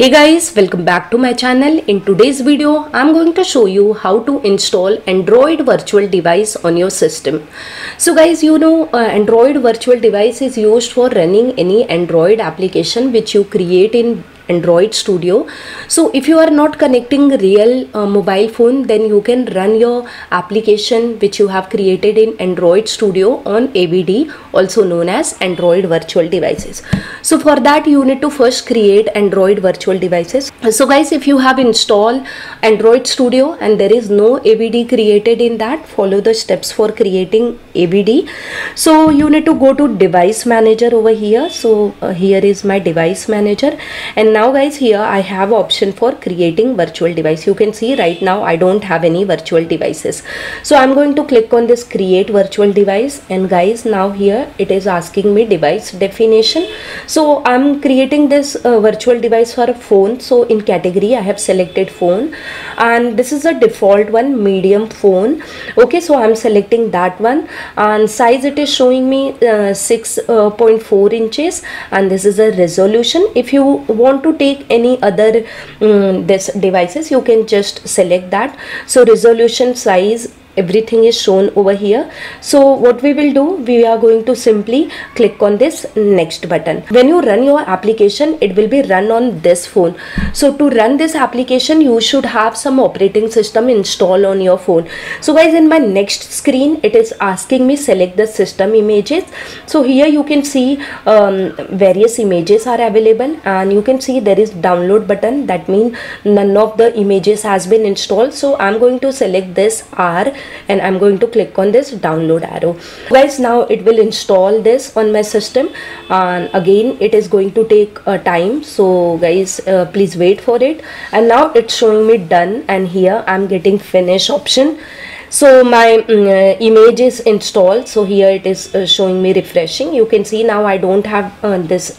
Hey guys, welcome back to my channel. In today's video I'm going to show you how to install Android virtual device on your system. So guys, you know Android virtual device is used for running any Android application which you create in Android Studio. So if you are not connecting real mobile phone, then you can run your application which you have created in Android Studio on AVD, also known as Android virtual devices. So for that you need to first create Android virtual devices. So guys, if you have installed Android Studio and there is no AVD created in that, follow the steps for creating AVD. So you need to go to device manager over here. So here is my device manager, and now guys, here I have option for creating virtual device. You can see right now I don't have any virtual devices, so I'm going to click on this create virtual device. And guys, now here it is asking me device definition. So I'm creating this virtual device for a phone. So in category I have selected phone, and this is a default one, medium phone. Okay, so I'm selecting that one, and size it is showing me 6.4 inches, and this is a resolution. If you want to take any other this devices, you can just select that. So resolution, size, everything is shown over here. So what we will do, we are going to simply click on this next button. When you run your application, it will be run on this phone. So to run this application, you should have some operating system installed on your phone. So guys, in my next screen it is asking me select the system images. So here you can see various images are available, and you can see there is download button. That means none of the images has been installed. So I'm going to select this R and I'm going to click on this download arrow. Guys, now it will install this on my system, and again it is going to take time. So guys, please wait for it. And now it's showing me done, and here I'm getting finish option. So my image is installed. So here it is showing me refreshing. You can see now I don't have this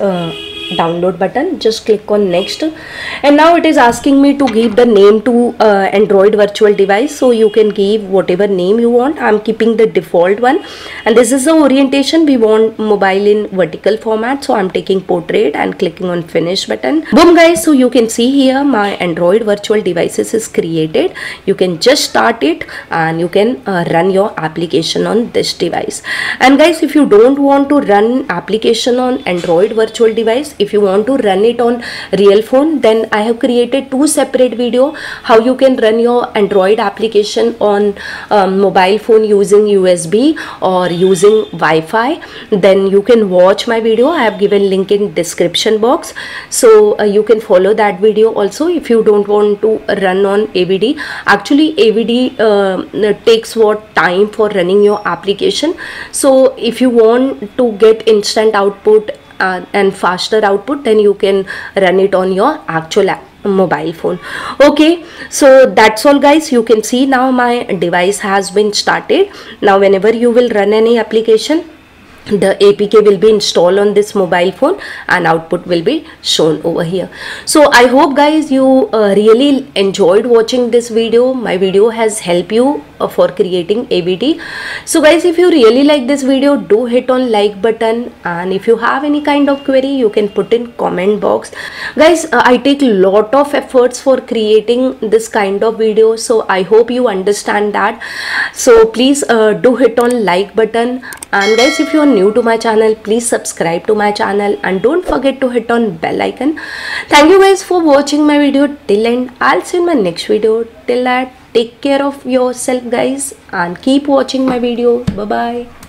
download button. Just click on next, and now it is asking me to give the name to Android virtual device. So you can give whatever name you want. I'm keeping the default one, and this is the orientation. We want mobile in vertical format, so I'm taking portrait and clicking on finish button. Boom guys, so you can see here my Android virtual devices is created. You can just start it, and you can run your application on this device. And guys, if you don't want to run application on Android virtual device, if you want to run it on real phone, then I have created two separate video how you can run your Android application on mobile phone using USB or using Wi-Fi. Then you can watch my video. I have given link in description box, so you can follow that video also if you don't want to run on AVD. Actually AVD takes what time for running your application. So if you want to get instant output and faster output, then you can run it on your actual mobile phone. Okay, so that's all guys. You can see now my device has been started. Now whenever you will run any application, the APK will be installed on this mobile phone, and output will be shown over here. So I hope guys you really enjoyed watching this video. My video has helped you for creating AVD. So guys, if you really like this video, do hit on like button, and if you have any kind of query, you can put in comment box. Guys, I take lot of efforts for creating this kind of video, so I hope you understand that. So please do hit on like button, and guys, if you are new to my channel, please subscribe to my channel, and don't forget to hit on bell icon. Thank you guys for watching my video till end. I'll see you in my next video. Till that, take care of yourself guys, and keep watching my video. Bye bye.